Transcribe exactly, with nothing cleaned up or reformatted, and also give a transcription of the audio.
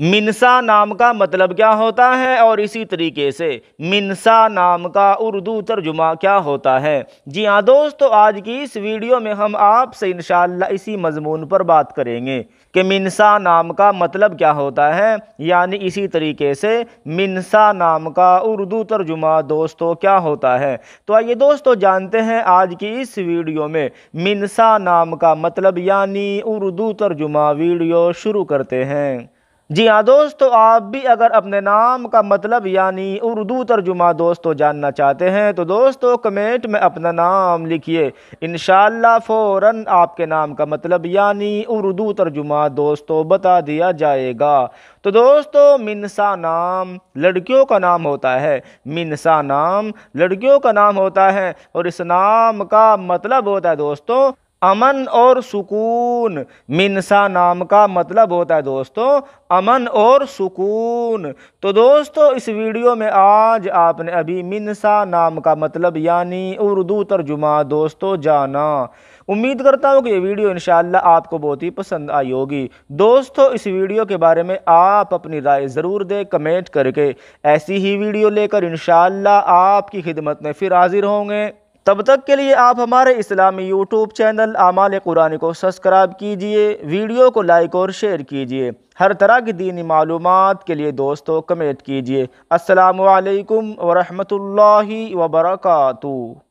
मिनसा नाम का मतलब क्या होता है और इसी तरीके से मिनसा नाम का उर्दू तर्जुमा क्या होता है। जी हाँ दोस्तों, आज की इस वीडियो में हम आपसे इंशाअल्लाह इसी मजमून पर बात करेंगे कि मिनसा नाम का मतलब क्या होता है, यानी इसी तरीके से मिनसा नाम का उर्दू तर्जुमा दोस्तों क्या होता है। तो आइए दोस्तों जानते हैं आज की इस वीडियो में मिनसा नाम का मतलब यानी उर्दू तर्जुमा। वीडियो शुरू करते हैं। जी हाँ दोस्तों, आप भी अगर अपने नाम का मतलब यानी उर्दू तर्जुमा दोस्तों जानना चाहते हैं तो दोस्तों कमेंट में अपना नाम लिखिए, इंशाअल्लाह फ़ौरन आपके नाम का मतलब यानी उर्दू तर्जुमा दोस्तों बता दिया जाएगा। तो दोस्तों मिनसा नाम लड़कियों का नाम होता है, मिनसा नाम लड़कियों का नाम होता है और इस नाम का मतलब होता है दोस्तों अमन और सुकून। मिनसा नाम का मतलब होता है दोस्तों अमन और सुकून। तो दोस्तों इस वीडियो में आज आपने अभी मिनसा नाम का मतलब यानी उर्दू तर्जुमा दोस्तों जाना। उम्मीद करता हूँ कि ये वीडियो इंशाअल्लाह आपको बहुत ही पसंद आई होगी। दोस्तों इस वीडियो के बारे में आप अपनी राय ज़रूर दें कमेंट करके। ऐसी ही वीडियो लेकर इंशाअल्लाह आपकी खिदमत में फिर हाजिर होंगे। तब तक के लिए आप हमारे इस्लामी यूट्यूब चैनल आमाल कुरानी को सब्सक्राइब कीजिए, वीडियो को लाइक और शेयर कीजिए। हर तरह की दीनी मालूमात के लिए दोस्तों कमेंट कीजिए। अस्सलामु अलैकुम व रहमतुल्लाहि व बरकातहू।